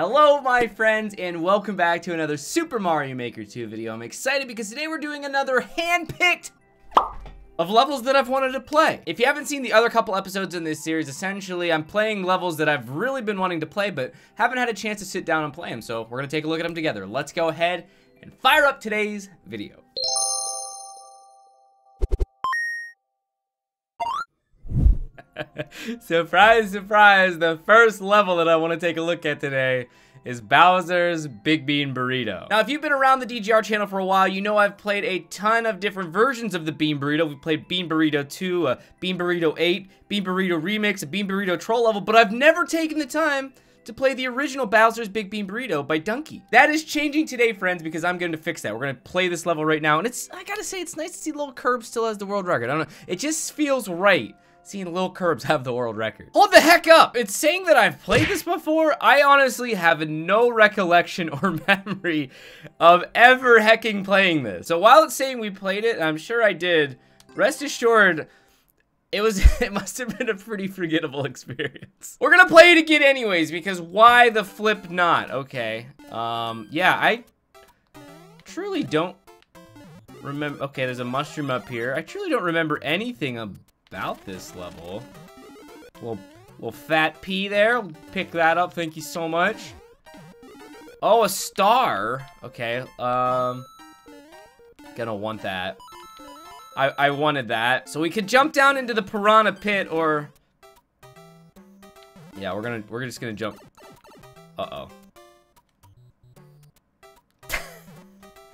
Hello my friends and welcome back to another Super Mario Maker 2 video. I'm excited because today we're doing another hand-picked of levels that I've wanted to play. If you haven't seen the other couple episodes in this series, essentially I'm playing levels that I've really been wanting to play but haven't had a chance to sit down and play them. So we're gonna take a look at them together. Let's go ahead and fire up today's video. Surprise, surprise, the first level that I want to take a look at today is Bowser's Big Bean Burrito. Now, if you've been around the DGR channel for a while, you know I've played a ton of different versions of the Bean Burrito. We've played Bean Burrito 2, Bean Burrito 8, Bean Burrito Remix, a Bean Burrito Troll level, but I've never taken the time to play the original Bowser's Big Bean Burrito by Dunkey. That is changing today, friends, because I'm going to fix that. We're going to play this level right now, and I gotta say, it's nice to see Lil' Curbs still has the world record. I don't know, it just feels right seeing Lil' Curbs have the world record. Hold the heck up! It's saying that I've played this before? I honestly have no recollection or memory of ever hecking playing this. So while it's saying we played it, and I'm sure I did, rest assured, it must have been a pretty forgettable experience. We're gonna play it again anyways, because why the flip not? Okay, yeah, I truly don't remember. Okay, there's a mushroom up here. I truly don't remember anything about this level. Little fat pea there. Pick that up, thank you so much. Oh, a star. Okay, gonna want that. I wanted that. So we could jump down into the Piranha Pit or... Yeah, we're just gonna jump. Uh-oh.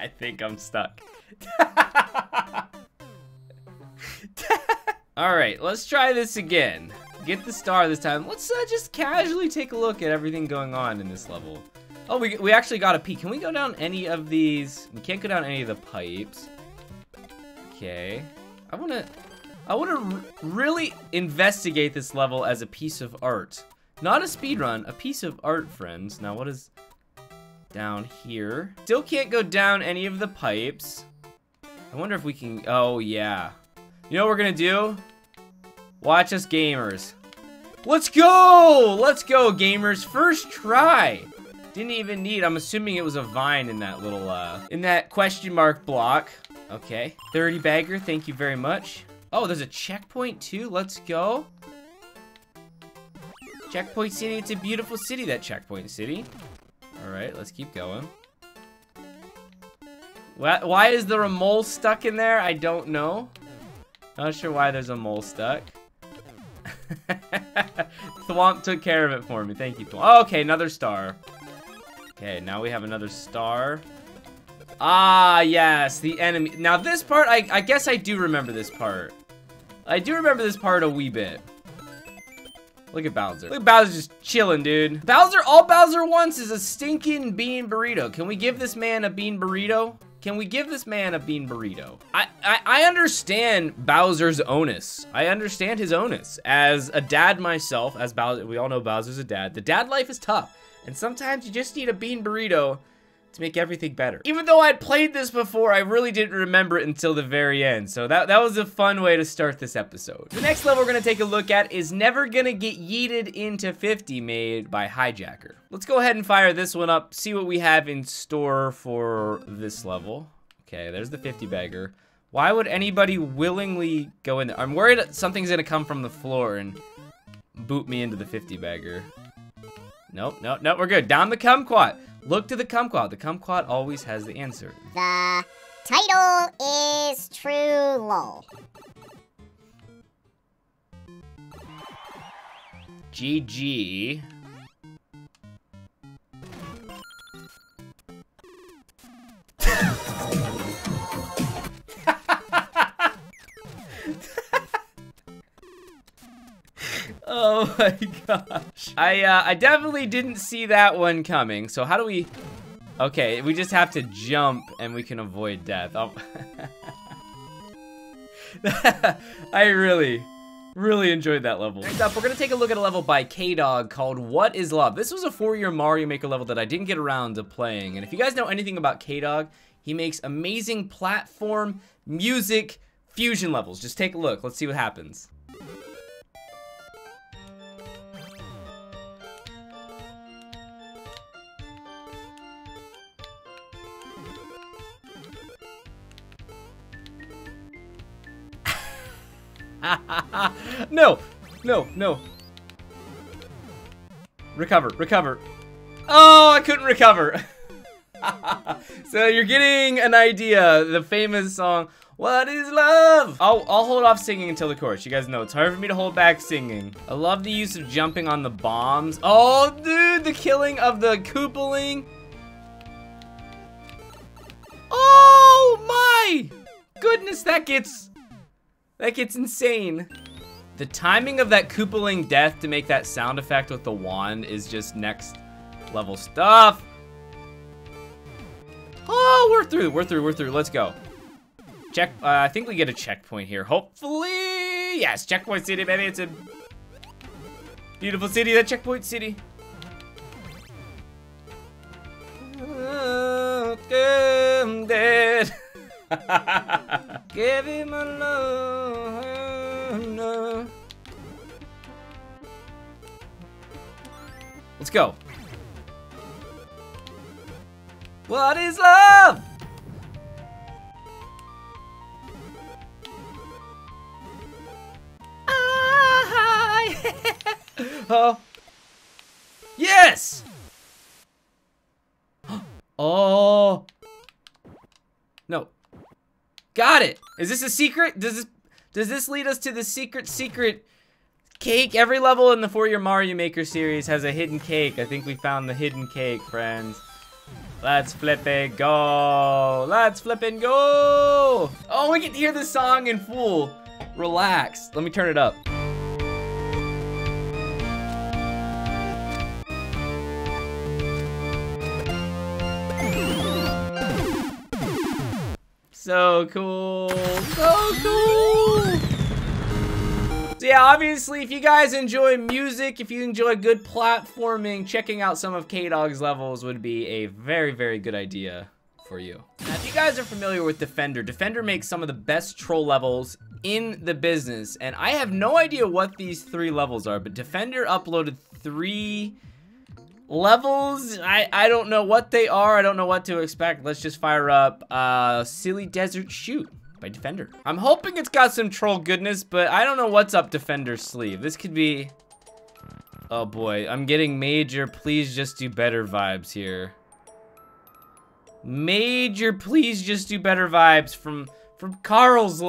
I think I'm stuck. All right, let's try this again. Get the star this time. Let's just casually take a look at everything going on in this level. Oh, we actually got a peek. Can we go down any of these? We can't go down any of the pipes. Okay. I wanna really investigate this level as a piece of art. Not a speedrun, a piece of art, friends. Now, what is down here? Still can't go down any of the pipes. I wonder if we can, oh yeah. You know what we're gonna do? Watch us gamers. Let's go gamers, first try. Didn't even need, I'm assuming it was a vine in that little, in that question mark block. Okay, 30 bagger, thank you very much. Oh, there's a checkpoint too, let's go. Checkpoint city, it's a beautiful city, that checkpoint city. All right, let's keep going. Why is there a mole stuck in there? I don't know. Not sure why there's a mole stuck. Thwomp took care of it for me. Thank you, Thwomp. Oh, okay, another star. Okay, now we have another star. Ah, yes, the enemy. Now this part, I guess I do remember this part. I do remember this part a wee bit. Look at Bowser. Look at Bowser just chilling, dude. Bowser, all Bowser wants is a stinking bean burrito. Can we give this man a bean burrito? Can we give this man a bean burrito? I understand Bowser's onus. I understand his onus. As a dad myself, as Bowser, we all know Bowser's a dad. The dad life is tough. And sometimes you just need a bean burrito to make everything better. Even though I'd played this before, I really didn't remember it until the very end. So that was a fun way to start this episode. The next level we're gonna take a look at is Never Gonna Get Yeeted Into 50, made by Hijaccer. Let's go ahead and fire this one up, see what we have in store for this level. Okay, there's the 50 bagger. Why would anybody willingly go in there? I'm worried that something's gonna come from the floor and boot me into the 50 bagger. Nope, nope, nope, we're good. Down the kumquat. Look to the kumquat. The kumquat always has the answer. The title is true lol. GG. Oh my gosh. I definitely didn't see that one coming. So how do we... Okay, we just have to jump and we can avoid death. Oh. I really enjoyed that level. Next up, we're gonna take a look at a level by K-Dawg called What Is Love. This was a 4-year Mario Maker level that I didn't get around to playing. And if you guys know anything about K-Dawg, he makes amazing platform, music, fusion levels. Just take a look, let's see what happens. No, no, no. Recover, recover. Oh, I couldn't recover. So you're getting an idea. The famous song, What Is Love? I'll hold off singing until the chorus. You guys know it's hard for me to hold back singing. I love the use of jumping on the bombs. Oh, dude, the killing of the Koopaling. Oh my goodness, that gets insane. The timing of that Koopaling death to make that sound effect with the wand is just next level stuff. Oh, we're through, we're through, we're through. Let's go. Check, I think we get a checkpoint here. Hopefully, yes, checkpoint city, baby. It's a beautiful city, that checkpoint city. I'm dead. Give him a love. Let's go. What is love? Oh. Yes. Oh. No. Got it. Is this a secret? Does this lead us to the secret cake? Every level in the 4-year Mario Maker series has a hidden cake. I think we found the hidden cake, friends. Let's flip it, go! Let's flip and go! Oh, we can hear the song in full. Relax. Let me turn it up. So cool. So cool! So yeah, obviously, if you guys enjoy music, if you enjoy good platforming, checking out some of K-Dawg's levels would be a very, very good idea for you. Now, if you guys are familiar with Defender, Defender makes some of the best troll levels in the business, and I have no idea what these 3 levels are, but Defender uploaded 3 levels. I don't know what they are. I don't know what to expect. Let's just fire up Silly Desert Chute by Defender. I'm hoping it's got some troll goodness, but I don't know what's up Defender's sleeve. This could be, oh boy, I'm getting major please just do better vibes here. Major please just do better vibes from Carl's.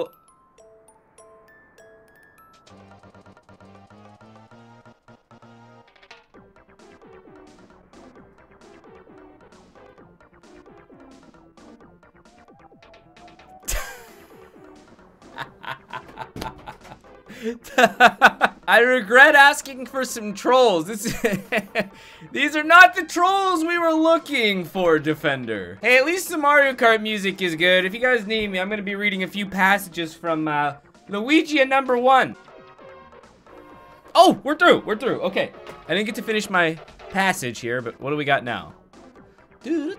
I regret asking for some trolls. These are not the trolls we were looking for, Defender. Hey, at least the Mario Kart music is good. If you guys need me, I'm gonna be reading a few passages from Luigi at #1. Oh, we're through, okay. I didn't get to finish my passage here, but what do we got now? Okay,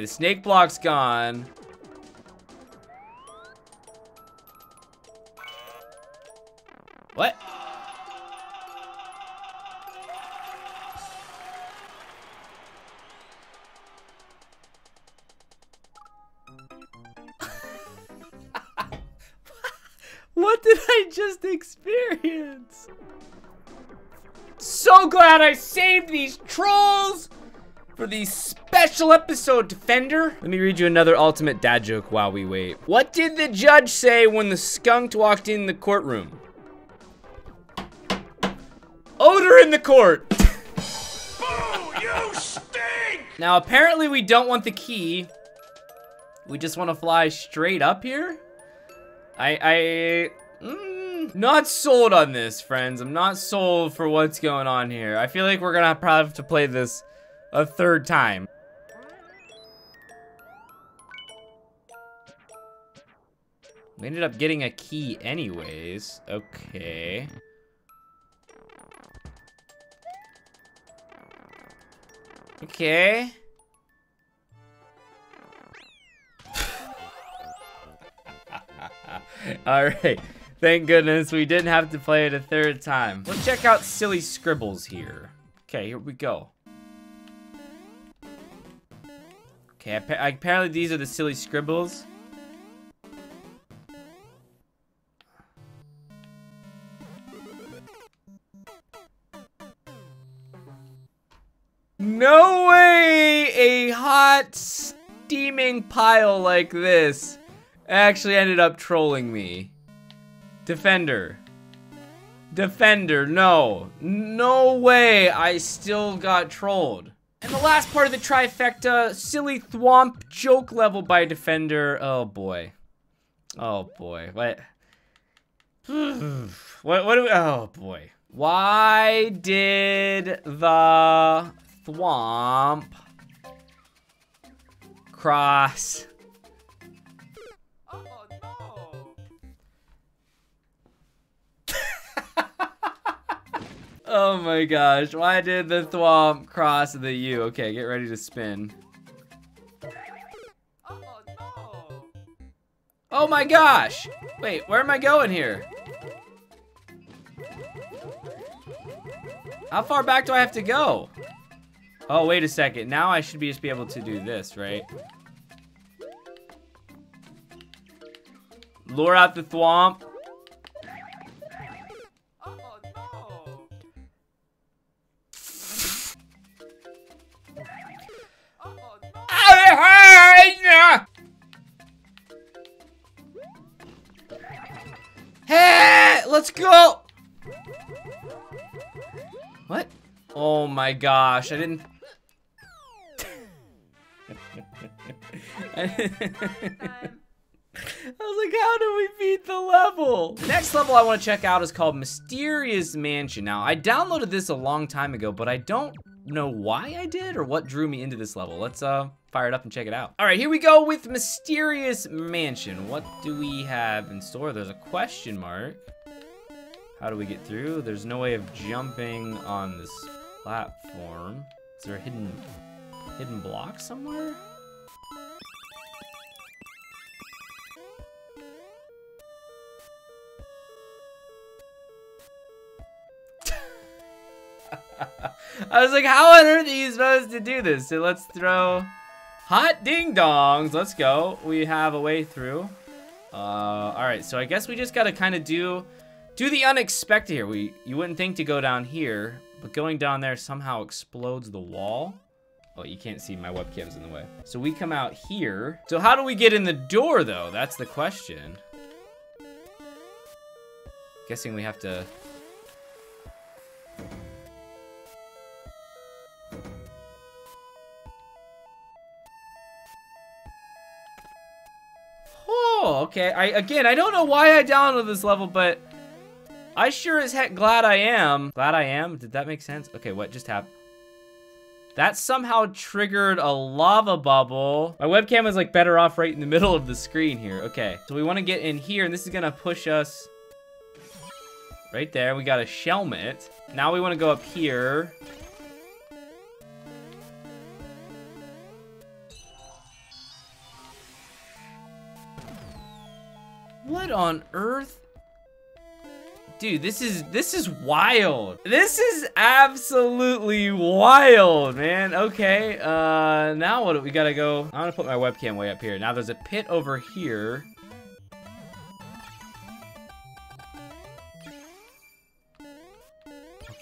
the snake block's gone. What? What did I just experience? So glad I saved these trolls for the special episode, Defender. Let me read you another ultimate dad joke while we wait. What did the judge say when the skunk walked in the courtroom? Odor in the court. Boo, you stink! Now, apparently we don't want the key. We just want to fly straight up here? Not sold on this, friends. I'm not sold for what's going on here. I feel like we're gonna probably have to play this a third time. We ended up getting a key anyways. Okay. Okay. All right. Thank goodness we didn't have to play it a third time. Let's check out Silly Scribbles here. Okay, here we go. Okay, apparently these are the Silly Scribbles. No way a hot, steaming pile like this actually ended up trolling me. Defender. Defender, no. No way I still got trolled. And the last part of the trifecta, Silly Thwomp Joke Level by Defender. Oh boy. Oh boy. What? What do we, oh boy. Why did the Thwomp cross? Oh no. Oh my gosh, why did the Thwomp cross the U? Okay, get ready to spin. Oh no. Oh my gosh. Wait, where am I going here? How far back do I have to go? Oh, wait a second. Now I should just be able to do this, right? Lure out the Thwomp. Oh, no. Oh, no. Hey, let's go. What? Oh my gosh, I didn't... I was like, how do we beat the level? The next level I want to check out is called Mysterious Mansion. Now, I downloaded this a long time ago, but I don't know why I did or what drew me into this level. Let's fire it up and check it out. All right, here we go with Mysterious Mansion. What do we have in store? There's a question mark. How do we get through? There's no way of jumping on this platform. Is there a hidden block somewhere? I was like, how on earth are you supposed to do this? So let's throw hot ding-dongs. Let's go. We have a way through. All right, so I guess we just gotta kind of do the unexpected here. You wouldn't think to go down here, but going down there somehow explodes the wall. Oh, you can't see, my webcam's in the way. So we come out here. So how do we get in the door though? That's the question. Guessing we have to... Oh, okay. Again, I don't know why I downloaded this level, but I sure as heck glad I am. Glad I am? Did that make sense? Okay, what just happened? That somehow triggered a lava bubble. My webcam is like better off right in the middle of the screen here. Okay, so we wanna get in here and this is gonna push us right there. We got a shelmet. Now we wanna go up here. What on earth? Dude, this is wild. This is absolutely wild, man. Okay, now what do we gotta go? I'm gonna put my webcam way up here. Now there's a pit over here.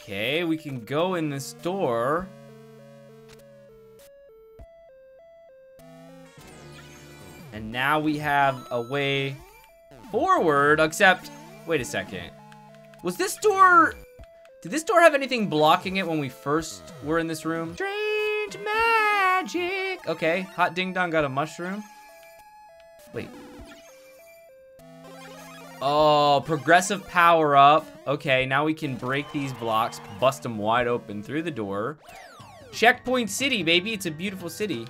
Okay, we can go in this door. And now we have a way forward, except, wait a second. Was this door, did this door have anything blocking it when we first were in this room? Strange magic. Okay, hot ding dong got a mushroom. Wait. Oh, progressive power up. Okay, now we can break these blocks, bust them wide open through the door. Checkpoint City, baby, it's a beautiful city.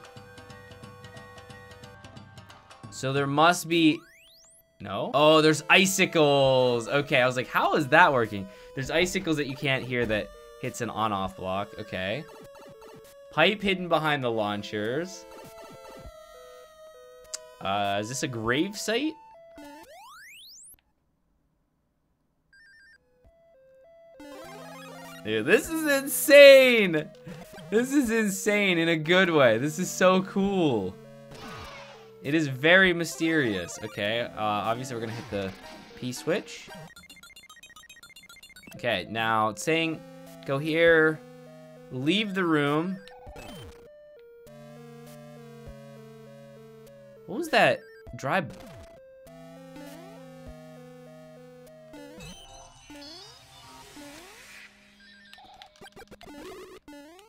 So there must be, no? Oh, there's icicles. Okay, I was like, how is that working? There's icicles that you can't hear that hits an on-off block. Okay. Pipe hidden behind the launchers. Is this a grave site? Dude, this is insane. This is insane in a good way. This is so cool. It is very mysterious. Okay, obviously we're gonna hit the P switch. Okay, now it's saying, go here, leave the room. What was that dry?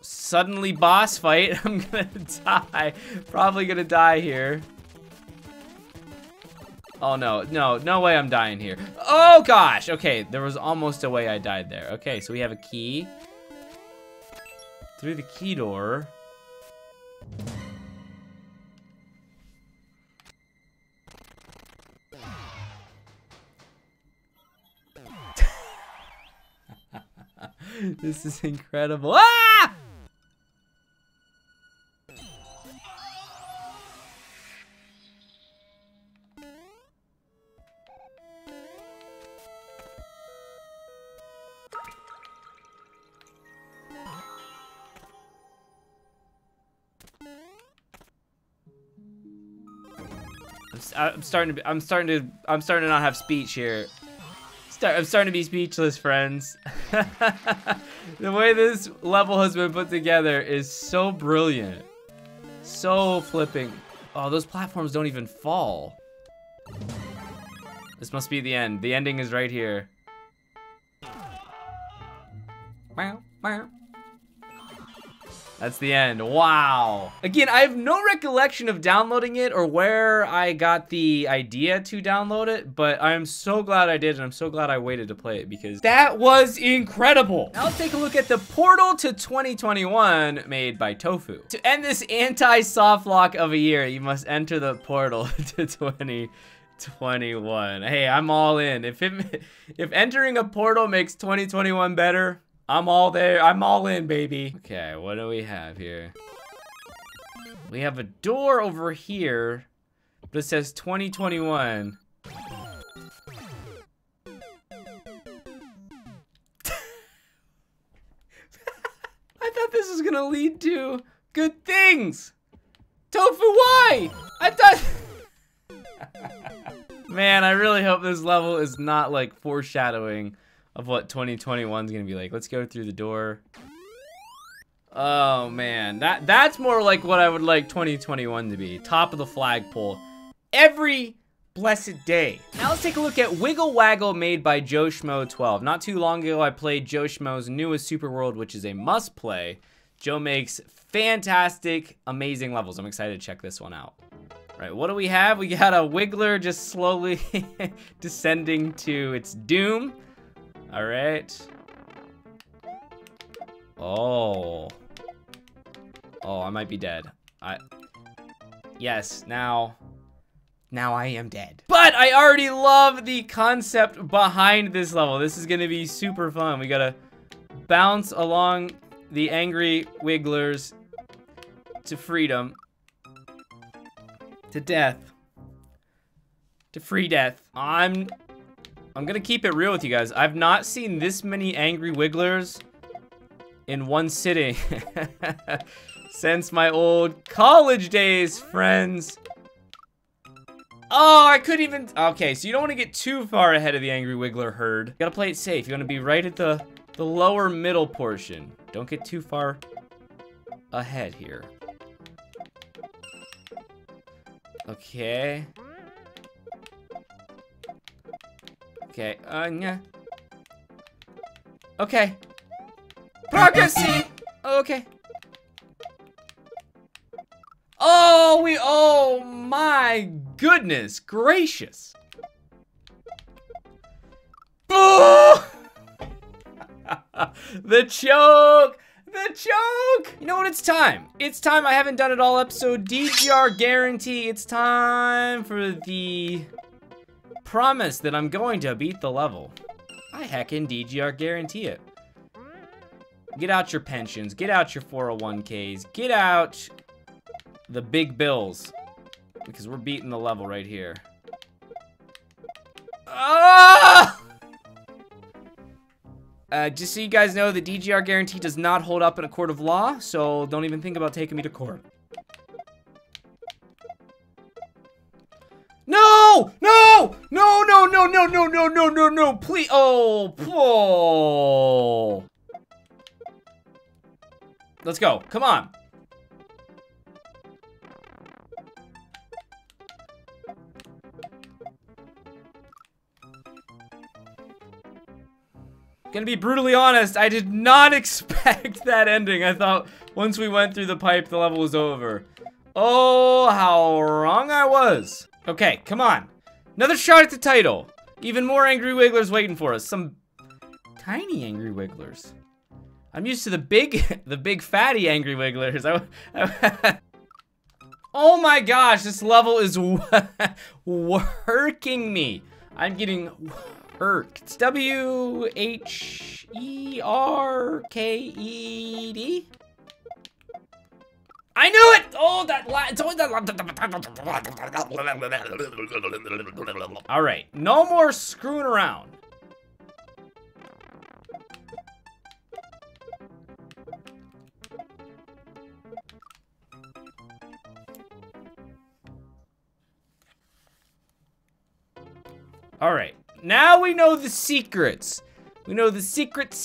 Suddenly boss fight, I'm gonna die. Probably gonna die here. Oh no, no, no way I'm dying here. Oh gosh, okay, there was almost a way I died there. Okay, so we have a key. Through the key door. This is incredible. Ah! I'm starting to not have speech here. I'm starting to be speechless, friends. The way this level has been put together is so brilliant. So flipping. Oh, those platforms don't even fall. This must be the end. The ending is right here. That's the end. Wow. Again, I have no recollection of downloading it or where I got the idea to download it, but I am so glad I did, and I'm so glad I waited to play it because that was incredible. Now let's take a look at the Portal to 2021 made by Tofu. To end this anti-soft lock of a year, you must enter the Portal to 2021. Hey, I'm all in. If entering a portal makes 2021 better, I'm all there. I'm all in, baby. Okay, what do we have here? We have a door over here, but it says 2021. I thought this was gonna lead to good things. Tofu, why? I thought... Man, I really hope this level is not like foreshadowing of what 2021 is gonna be like. Let's go through the door. Oh man, that's more like what I would like 2021 to be. Top of the flagpole every blessed day. Now let's take a look at Wiggle Waggle made by JoeShmo12. Not too long ago, I played JoeShmo's newest Super World, which is a must play. Joe makes fantastic, amazing levels. I'm excited to check this one out. All right, what do we have? We got a Wiggler just slowly descending to its doom. All right. Oh. Oh, I might be dead. Yes, now I am dead. But I already love the concept behind this level. This is gonna be super fun. We gotta bounce along the angry Wigglers to freedom, to death, to free death. I'm gonna keep it real with you guys. I've not seen this many angry Wigglers in one sitting since my old college days, friends. Oh, I couldn't even, okay, so you don't wanna get too far ahead of the angry Wiggler herd. You gotta play it safe. You wanna be right at the lower middle portion. Don't get too far ahead here. Okay. Okay, yeah. Okay. Progress! Okay. Oh, oh my goodness gracious. Oh! The choke! The choke! You know what, it's time. It's time, I haven't done it all episode. DGR guarantee, it's time for the... promise that I'm going to beat the level. I heckin' DGR guarantee it. Get out your pensions, get out your 401ks, get out the big bills, because we're beating the level right here. Oh! Just so you guys know, the DGR guarantee does not hold up in a court of law, so don't even think about taking me to court. No! No! No! No! No! No! No! No! No! No! No! Please! Oh! Oh! Let's go! Come on! Gonna be brutally honest, I did not expect that ending. I thought once we went through the pipe, the level was over. Oh, how wrong I was. Okay, come on. Another shot at the title. Even more angry wigglers waiting for us. Some tiny angry wigglers. I'm used to the big, fatty angry wigglers. Oh my gosh, this level is working me. I'm getting worked. W-H-E-R-K-E-D? I knew it! Oh, that it's always that. All right, no more screwing around. All right, now we know the secrets. We know the secrets.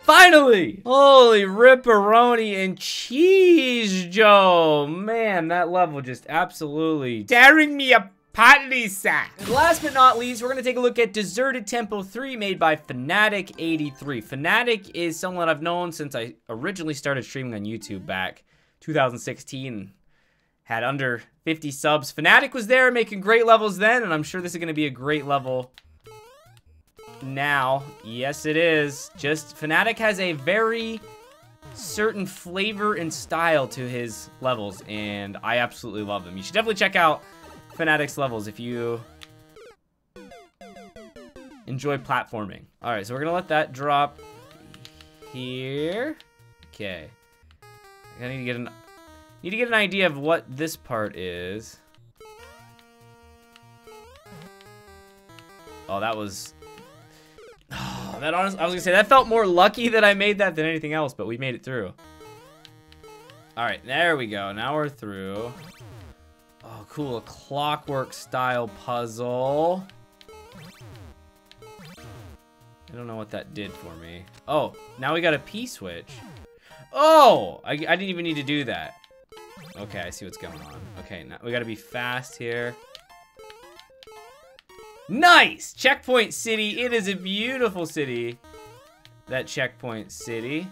Finally! Holy ripperoni and cheese, Joe! Man, that level just absolutely tearing me apart, Lisa! And last but not least, we're gonna take a look at Deserted Tempo 3 made by Fnatic83. Fnatic is someone I've known since I originally started streaming on YouTube back 2016. Had under 50 subs. Fnatic was there making great levels then, and I'm sure this is gonna be a great level now. Yes, it is. Just, Fnatic has a very certain flavor and style to his levels, and I absolutely love them. You should definitely check out Fnatic's levels if you enjoy platforming. All right, so we're gonna let that drop here. Okay, I need to get an idea of what this part is. Oh, that was... Oh, that honestly, I was gonna say, that felt more lucky that I made that than anything else, but we made it through. All right, there we go. Now we're through. Oh, cool. A clockwork style puzzle. I don't know what that did for me. Oh, now we got a P-switch. Oh, I didn't even need to do that. Okay, I see what's going on. Okay, now we gotta be fast here. Nice! Checkpoint City. It is a beautiful city, that Checkpoint City.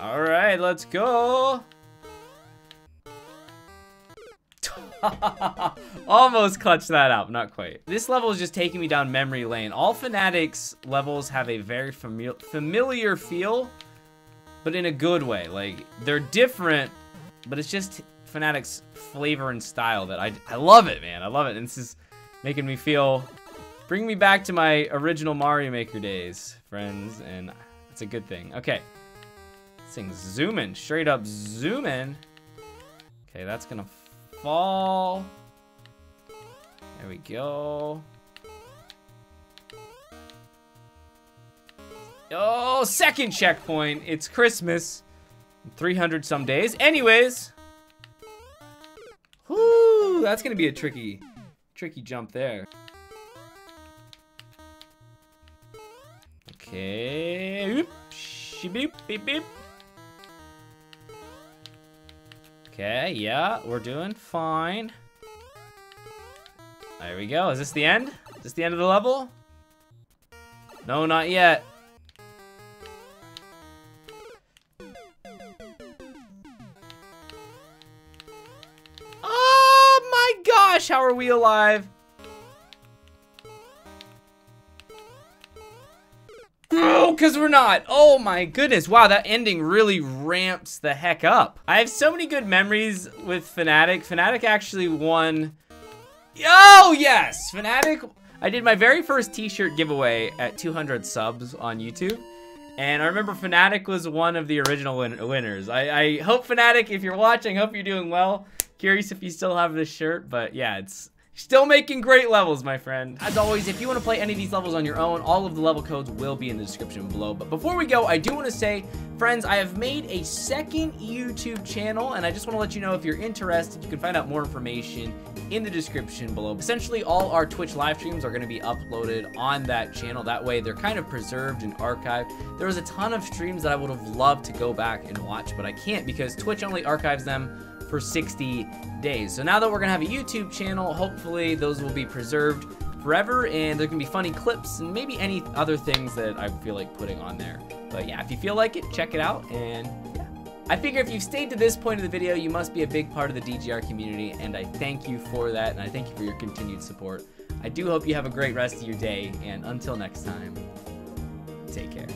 All right, let's go. Almost clutched that up, not quite. This level is just taking me down memory lane. All Fnatic's levels have a very familiar feel, but in a good way. Like, they're different, but it's just Fnatic's flavor and style that I love it, man. I love it, and this is making me feel, bringing me back to my original Mario Maker days, friends, and it's a good thing. Okay, this thing's zooming, straight up zooming. Okay, that's gonna fall. There we go. Oh, second checkpoint. It's Christmas. 300 some days. Anyways. Whoo, that's gonna be a tricky jump there. Okay. Oops, beep, beep, beep. Okay, yeah, we're doing fine. There we go. Is this the end? Is this the end of the level? No, not yet. Oh my gosh, how are we alive? Because we're not. Oh my goodness. Wow, that ending really ramps the heck up. I have so many good memories with Fnatic. Fnatic actually won. Oh yes, Fnatic. I did my very first t-shirt giveaway at 200 subs on YouTube. And I remember Fnatic was one of the original winners. I hope Fnatic, if you're watching, hope you're doing well. Curious if you still have this shirt, but yeah, Still making great levels, my friend. As always, if you want to play any of these levels on your own, all of the level codes will be in the description below. But before we go, I do want to say, friends, I have made a second YouTube channel, and I just want to let you know, if you're interested, you can find out more information in the description below. Essentially, all our Twitch live streams are going to be uploaded on that channel. That way, they're kind of preserved and archived. There was a ton of streams that I would have loved to go back and watch, but I can't because Twitch only archives them for 60 days. So now that we're gonna have a YouTube channel, hopefully those will be preserved forever, and there can be funny clips and maybe any other things that I feel like putting on there. But yeah, if you feel like it, check it out. And yeah, I figure if you've stayed to this point of the video, you must be a big part of the DGR community, and I thank you for that, and I thank you for your continued support. I do hope you have a great rest of your day, and until next time, take care.